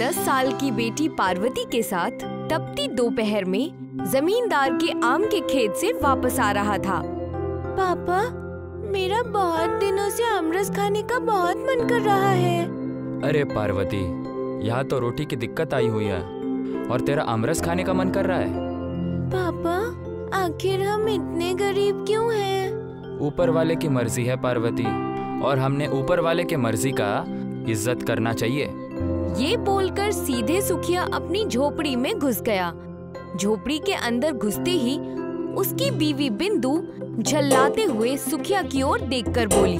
10 साल की बेटी पार्वती के साथ तपती दोपहर में जमींदार के आम के खेत से वापस आ रहा था। पापा, मेरा बहुत दिनों से आमरस खाने का बहुत मन कर रहा है। अरे पार्वती, यहाँ तो रोटी की दिक्कत आई हुई है और तेरा आमरस खाने का मन कर रहा है। पापा, आखिर हम इतने गरीब क्यों हैं? ऊपर वाले की मर्जी है पार्वती, और हमने ऊपर वाले के मर्जी का इज्जत करना चाहिए। ये बोलकर सीधे सुखिया अपनी झोपड़ी में घुस गया। झोपड़ी के अंदर घुसते ही उसकी बीवी बिंदु झल्लाते हुए सुखिया की ओर देखकर बोली,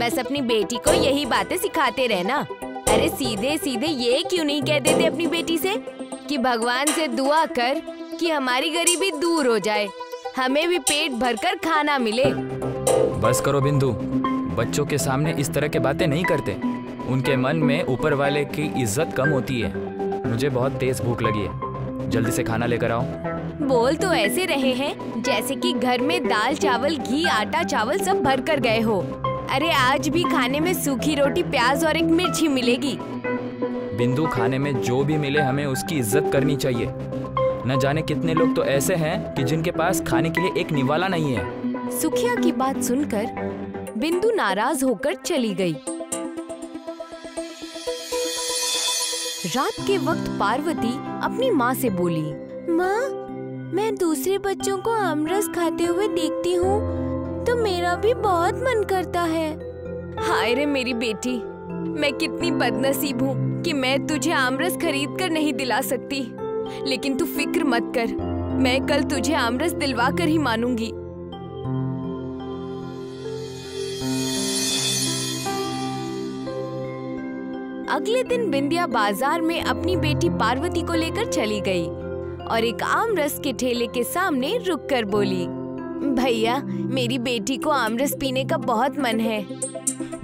बस अपनी बेटी को यही बातें सिखाते रहना। अरे सीधे सीधे ये क्यों नहीं कह देते अपनी बेटी से कि भगवान से दुआ कर कि हमारी गरीबी दूर हो जाए, हमें भी पेट भरकर खाना मिले। बस करो बिंदु, बच्चों के सामने इस तरह के बातें नहीं करते, उनके मन में ऊपर वाले की इज्जत कम होती है। मुझे बहुत तेज भूख लगी है, जल्दी से खाना लेकर आओ। बोल तो ऐसे रहे हैं जैसे कि घर में दाल चावल घी आटा चावल सब भर कर गए हो। अरे आज भी खाने में सूखी रोटी प्याज और एक मिर्च ही मिलेगी। बिंदु, खाने में जो भी मिले हमें उसकी इज्जत करनी चाहिए। न जाने कितने लोग तो ऐसे हैं कि जिनके पास खाने के लिए एक निवाला नहीं है। सुखिया की बात सुनकर बिंदु नाराज होकर चली गई। रात के वक्त पार्वती अपनी माँ से बोली, माँ, मैं दूसरे बच्चों को आमरस खाते हुए देखती हूँ तो मेरा भी बहुत मन करता है। हाय रे मेरी बेटी, मैं कितनी बदनसीब हूँ कि मैं तुझे आमरस खरीद कर नहीं दिला सकती। लेकिन तू फिक्र मत कर, मैं कल तुझे आमरस दिलवा कर ही मानूंगी। अगले दिन बिंदिया बाजार में अपनी बेटी पार्वती को लेकर चली गई और एक आमरस के ठेले के सामने रुककर बोली, भैया, मेरी बेटी को आमरस पीने का बहुत मन है।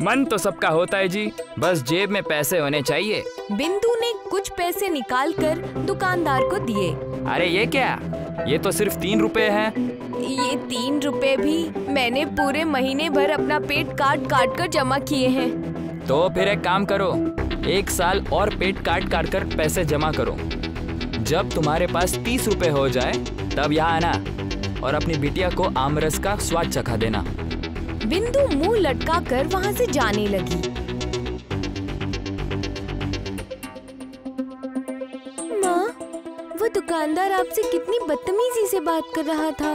मन तो सबका होता है जी, बस जेब में पैसे होने चाहिए। बिंदु ने कुछ पैसे निकाल कर दुकानदार को दिए। अरे ये क्या, ये तो सिर्फ 3 रुपए हैं। ये 3 रुपए भी मैंने पूरे महीने भर अपना पेट काट काट कर जमा किए हैं। तो फिर एक काम करो, 1 साल और पेट काट काट कर पैसे जमा करो। जब तुम्हारे पास 30 रुपए हो जाए तब यहाँ आना और अपनी बिटिया को आमरस का स्वाद चखा देना। बिंदु मुंह लटका कर वहाँ से जाने लगी। माँ, वो दुकानदार आपसे कितनी बदतमीजी से बात कर रहा था।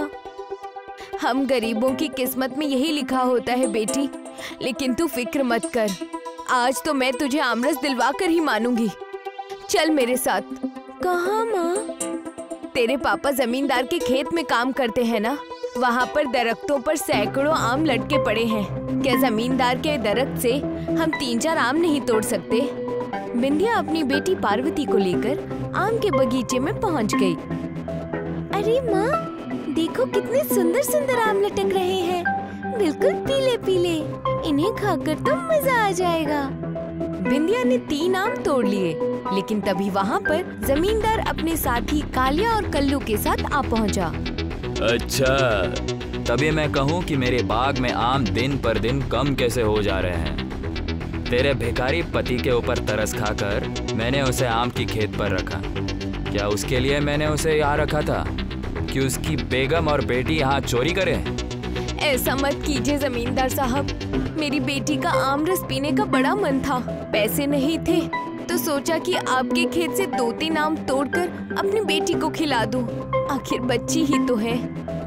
हम गरीबों की किस्मत में यही लिखा होता है बेटी, लेकिन तू फिक्र मत कर, आज तो मैं तुझे आमरस दिलवा कर ही मानूंगी। चल मेरे साथ। कहाँ माँ? तेरे पापा जमींदार के खेत में काम करते हैं ना, वहाँ पर दरख्तों पर सैकड़ों आम लटके पड़े हैं। क्या जमींदार के दरख्त से हम 3-4 आम नहीं तोड़ सकते? बिंदिया अपनी बेटी पार्वती को लेकर आम के बगीचे में पहुँच गई। अरे माँ, देखो कितने सुंदर सुंदर आम लटक रहे हैं, बिल्कुल पीले पीले, इन्हें खाकर तो मजा आ जाएगा। बिंदिया ने 3 आम तोड़ लिए, लेकिन तभी वहाँ पर जमींदार अपने साथी कालिया और कल्लू के साथ आ पहुँचा। अच्छा, तभी मैं कहूँ कि मेरे बाग में आम दिन पर दिन कम कैसे हो जा रहे हैं। तेरे भिखारी पति के ऊपर तरस खाकर मैंने उसे आम की खेत पर रखा। क्या उसके लिए मैंने उसे यहाँ रखा था कि उसकी बेगम और बेटी यहाँ चोरी करे? ऐसा मत कीजिए जमींदार साहब, मेरी बेटी का आमरस पीने का बड़ा मन था, पैसे नहीं थे तो सोचा कि आपके खेत से 2-3 आम तोड़कर अपनी बेटी को खिला दूं, आखिर बच्ची ही तो है।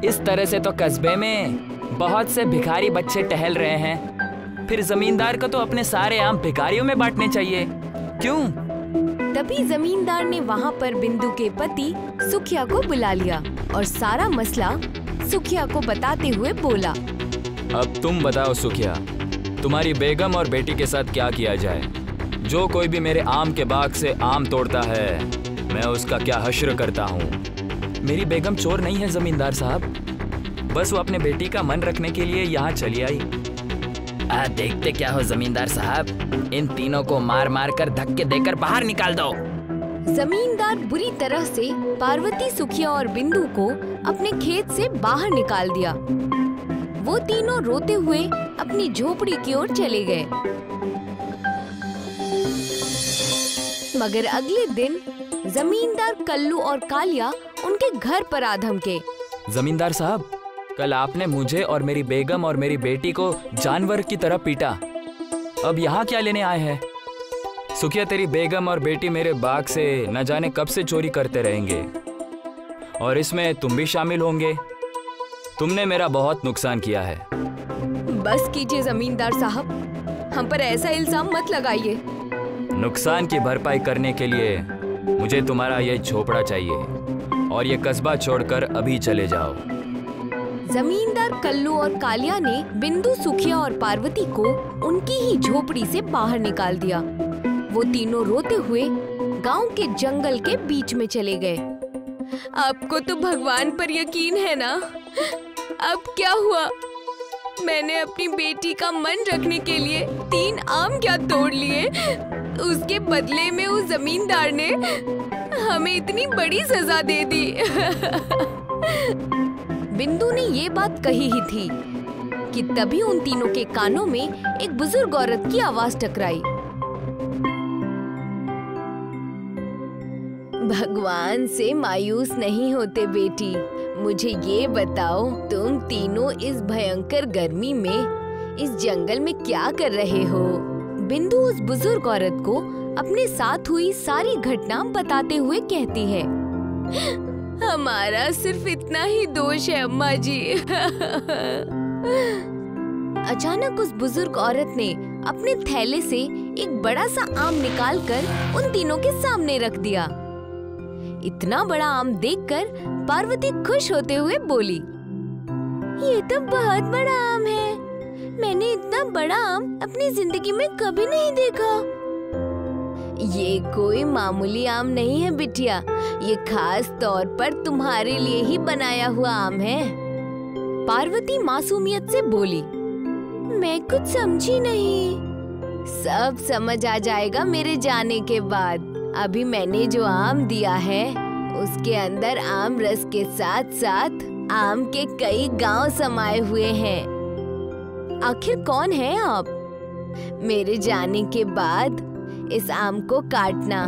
इस तरह से तो कस्बे में बहुत से भिखारी बच्चे टहल रहे हैं, फिर जमींदार को तो अपने सारे आम भिखारियों में बांटने चाहिए, क्यों? तभी जमींदार ने वहाँ पर बिंदु के पति सुखिया को बुला लिया और सारा मसला सुखिया को बताते हुए बोला, अब तुम बताओ सुखिया, तुम्हारी बेगम और बेटी के साथ क्या किया जाए? जो कोई भी मेरे आम के बाग से आम तोड़ता है, मैं उसका क्या हश्र करता हूँ। मेरी बेगम चोर नहीं है जमींदार साहब, बस वो अपने बेटी का मन रखने के लिए यहाँ चली आई। देखते क्या हो जमींदार साहब, इन तीनों को मार मार कर धक्के देकर बाहर निकाल दो। जमींदार बुरी तरह से पार्वती, सुखिया और बिंदु को अपने खेत से बाहर निकाल दिया। वो तीनों रोते हुए अपनी झोपड़ी की ओर चले गए। मगर अगले दिन जमींदार कल्लू और कालिया उनके घर पर आ धमके। जमींदार साहब, कल आपने मुझे और मेरी बेगम और मेरी बेटी को जानवर की तरह पीटा। अब यहाँ क्या लेने आए हैं? सुखिया, तेरी बेगम और बेटी मेरे बाग से न जाने कब से चोरी करते रहेंगे और इसमें तुम भी शामिल होंगे। तुमने मेरा बहुत नुकसान किया है। बस कीजिए जमींदार साहब, हम पर ऐसा इल्जाम मत लगाइए। नुकसान की भरपाई करने के लिए मुझे तुम्हारा ये झोपड़ा चाहिए और ये कस्बा छोड़कर अभी चले जाओ। जमींदार कल्लू और कालिया ने बिंदु, सुखिया और पार्वती को उनकी ही झोपड़ी से बाहर निकाल दिया। वो तीनों रोते हुए गांव के जंगल के बीच में चले गए। आपको तो भगवान पर यकीन है ना? अब क्या हुआ? मैंने अपनी बेटी का मन रखने के लिए 3 आम क्या तोड़ लिए, उसके बदले में उस जमींदार ने हमें इतनी बड़ी सजा दे दी। बिंदु ने ये बात कही ही थी कि तभी उन तीनों के कानों में एक बुजुर्ग औरत की आवाज टकराई। भगवान से मायूस नहीं होते बेटी, मुझे ये बताओ तुम तीनों इस भयंकर गर्मी में इस जंगल में क्या कर रहे हो? बिंदु उस बुजुर्ग औरत को अपने साथ हुई सारी घटना बताते हुए कहती है, हमारा सिर्फ इतना ही दोष है अम्मा जी। अचानक उस बुजुर्ग औरत ने अपने थैले से एक बड़ा सा आम निकालकर उन तीनों के सामने रख दिया। इतना बड़ा आम देखकर पार्वती खुश होते हुए बोली, ये तो बहुत बड़ा आम है, मैंने इतना बड़ा आम अपनी जिंदगी में कभी नहीं देखा। ये कोई मामूली आम नहीं है बिटिया, ये खास तौर पर तुम्हारे लिए ही बनाया हुआ आम है। पार्वती मासूमियत से बोली, मैं कुछ समझी नहीं। सब समझ आ जाएगा मेरे जाने के बाद। अभी मैंने जो आम दिया है उसके अंदर आम रस के साथ साथ आम के कई गांव समाये हुए हैं। आखिर कौन है आप? मेरे जाने के बाद इस आम को काटना।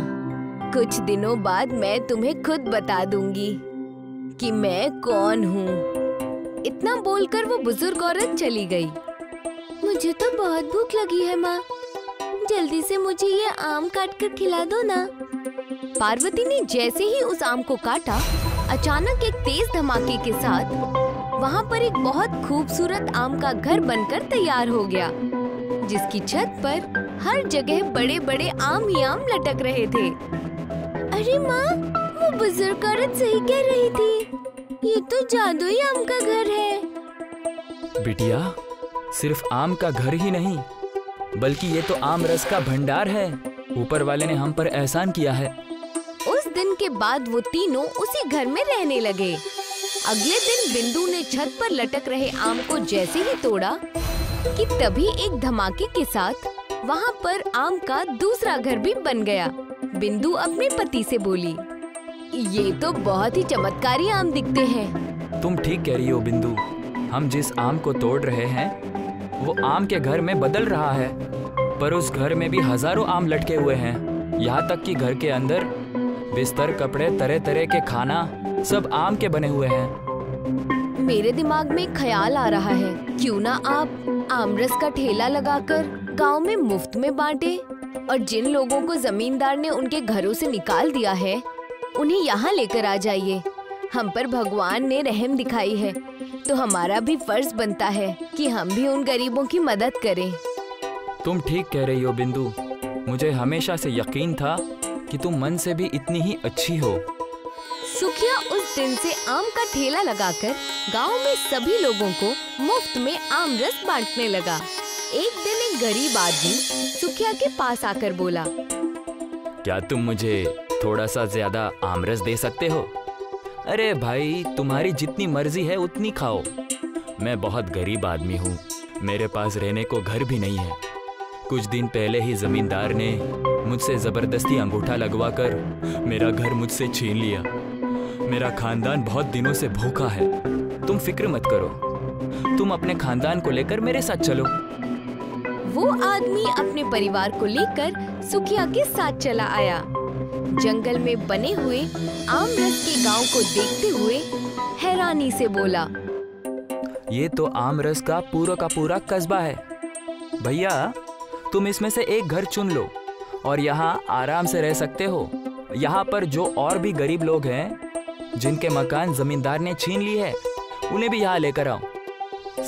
कुछ दिनों बाद मैं तुम्हें खुद बता दूंगी कि मैं कौन हूँ। इतना बोलकर वो बुजुर्ग औरत चली गई। मुझे तो बहुत भूख लगी है माँ, जल्दी से मुझे ये आम काटकर खिला दो ना। पार्वती ने जैसे ही उस आम को काटा, अचानक एक तेज धमाके के साथ वहाँ पर एक बहुत खूबसूरत आम का घर बनकर तैयार हो गया, जिसकी छत पर हर जगह बड़े बड़े आम ही आम लटक रहे थे। अरे माँ, वो बुजुर्ग औरत सही कह रही थी, ये तो जादुई आम का घर है। बिटिया, सिर्फ आम का घर ही नहीं बल्कि ये तो आम रस का भंडार है। ऊपर वाले ने हम पर एहसान किया है। उस दिन के बाद वो तीनों उसी घर में रहने लगे। अगले दिन बिंदु ने छत पर लटक रहे आम को जैसे ही तोड़ा कि तभी एक धमाके के साथ वहाँ पर आम का दूसरा घर भी बन गया। बिंदु अपने पति से बोली, ये तो बहुत ही चमत्कारी आम दिखते हैं। तुम ठीक कह रही हो बिंदु, हम जिस आम को तोड़ रहे हैं वो आम के घर में बदल रहा है, पर उस घर में भी हजारों आम लटके हुए हैं। यहाँ तक कि घर के अंदर बिस्तर, कपड़े, तरह तरह के खाना सब आम के बने हुए हैं। मेरे दिमाग में ख्याल आ रहा है, क्यों ना आप आम रस का ठेला लगाकर गांव में मुफ्त में बांटे और जिन लोगों को जमींदार ने उनके घरों से निकाल दिया है उन्हें यहाँ लेकर आ जाइए। हम पर भगवान ने रहम दिखाई है तो हमारा भी फर्ज बनता है कि हम भी उन गरीबों की मदद करें। तुम ठीक कह रही हो बिंदु, मुझे हमेशा से यकीन था कि तुम मन से भी इतनी ही अच्छी हो। सुखिया उस दिन से आम का ठेला लगाकर गांव में सभी लोगों को मुफ्त में आम रस बांटने लगा। एक दिन एक गरीब आदमी सुखिया के पास आकर बोला, क्या तुम मुझे थोड़ा सा ज्यादा आम रस दे सकते हो? अरे भाई, तुम्हारी जितनी मर्जी है उतनी खाओ, मैं बहुत गरीब आदमी हूँ, मेरे पास रहने को घर भी नहीं है। कुछ दिन पहले ही जमींदार ने मुझसे ज़बरदस्ती अंगूठा लगवाकर मेरा घर मुझसे छीन लिया। मेरा खानदान बहुत दिनों से भूखा है। तुम फिक्र मत करो, तुम अपने खानदान को लेकर मेरे साथ चलो। वो आदमी अपने परिवार को लेकर सुखिया के साथ चला आया। जंगल में बने हुए आमरस के गांव को देखते हुए हैरानी से बोला, ये तो आमरस का पूरा कस्बा है। भैया तुम इसमें से एक घर चुन लो और यहाँ आराम से रह सकते हो। यहाँ पर जो और भी गरीब लोग हैं जिनके मकान जमींदार ने छीन ली है, उन्हें भी यहाँ लेकर आओ।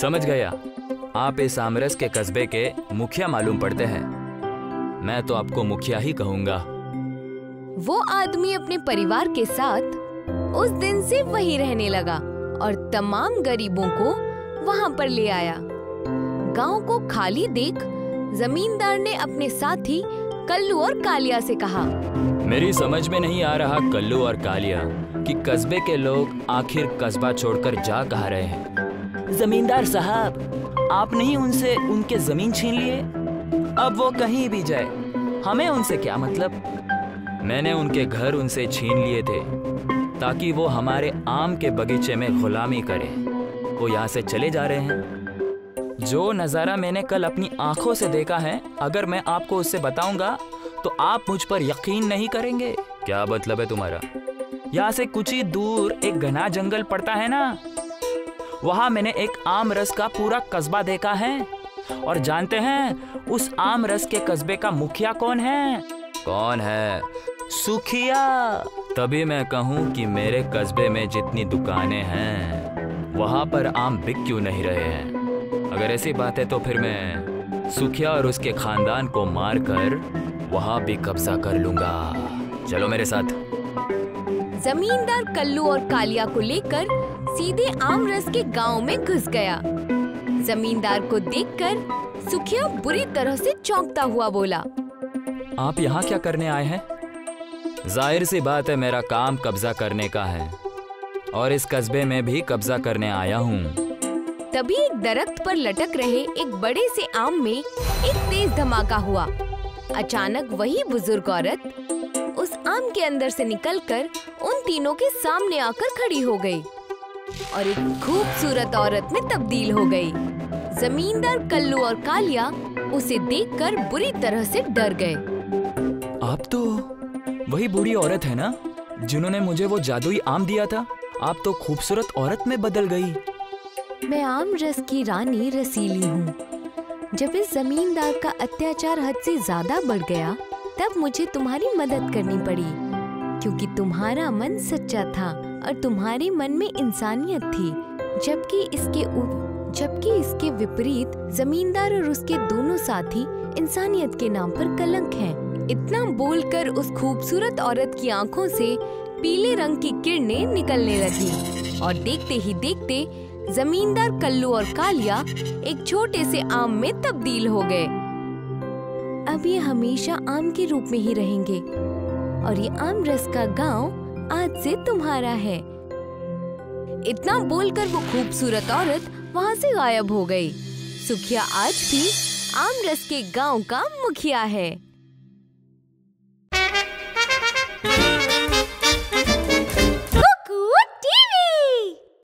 समझ गया, आप इस आमरस के कस्बे के मुखिया मालूम पड़ते हैं। मैं तो आपको मुखिया ही कहूँगा। वो आदमी अपने परिवार के साथ उस दिन से वहीं रहने लगा और तमाम गरीबों को वहाँ पर ले आया। गांव को खाली देख जमींदार ने अपने साथी कल्लू और कालिया से कहा, मेरी समझ में नहीं आ रहा कल्लू और कालिया कि कस्बे के लोग आखिर कस्बा छोड़कर जा कहाँ रहे हैं। जमींदार साहब, आपने ही उनसे उनके जमीन छीन लिए। अब वो कहीं भी जाए, हमें उनसे क्या मतलब। मैंने उनके घर उनसे छीन लिए थे ताकि वो हमारे आम के बगीचे में गुलामी करें। वो यहाँ से चले जा रहे हैं। जो नज़ारा मैंने कल अपनी आंखों से देखा है, अगर मैं आपको उससे बताऊंगा तो आप मुझ पर यकीन नहीं करेंगे। क्या मतलब है तुम्हारा? यहाँ से कुछ ही दूर एक घना जंगल पड़ता है ना, वहाँ मैंने एक आम रस का पूरा कस्बा देखा है। और जानते हैं उस आम रस के कस्बे का मुखिया कौन है? कौन है? सुखिया। तभी मैं कहूँ कि मेरे कस्बे में जितनी दुकानें हैं वहाँ पर आम बिक क्यों नहीं रहे हैं। अगर ऐसी बात है तो फिर मैं सुखिया और उसके खानदान को मार कर वहाँ भी कब्जा कर लूंगा। चलो मेरे साथ। जमींदार कल्लू और कालिया को लेकर सीधे आमरस के गांव में घुस गया। जमींदार को देखकर सुखिया बुरी तरह से चौंकता हुआ बोला, आप यहाँ क्या करने आए हैं? जाहिर सी बात है, मेरा काम कब्जा करने का है और इस कस्बे में भी कब्जा करने आया हूँ। तभी एक दरख्त पर लटक रहे एक बड़े से आम में एक तेज धमाका हुआ। अचानक वही बुजुर्ग औरत उस आम के अंदर से निकलकर उन तीनों के सामने आकर खड़ी हो गई और एक खूबसूरत औरत में तब्दील हो गई। जमींदार कल्लू और कालिया उसे देखकर बुरी तरह से डर गए। आप तो वही बूढ़ी औरत है ना, जिन्होंने मुझे वो जादुई आम दिया था। आप तो खूबसूरत औरत में बदल गई। मैं आम रस की रानी रसीली हूँ। जब इस जमींदार का अत्याचार हद से ज्यादा बढ़ गया, तब मुझे तुम्हारी मदद करनी पड़ी, क्योंकि तुम्हारा मन सच्चा था और तुम्हारे मन में इंसानियत थी। जबकि इसके विपरीत जमींदार और उसके दोनों साथी इंसानियत के नाम पर कलंक हैं। इतना बोलकर उस खूबसूरत औरत की आंखों से पीले रंग की किरणें निकलने लगी और देखते ही देखते जमींदार कल्लू और कालिया एक छोटे से आम में तब्दील हो गए। अब ये हमेशा आम के रूप में ही रहेंगे और ये आम रस का गांव आज से तुम्हारा है। इतना बोलकर वो खूबसूरत औरत वहाँ से गायब हो गई। सुखिया आज भी आम रस के गांव का मुखिया है।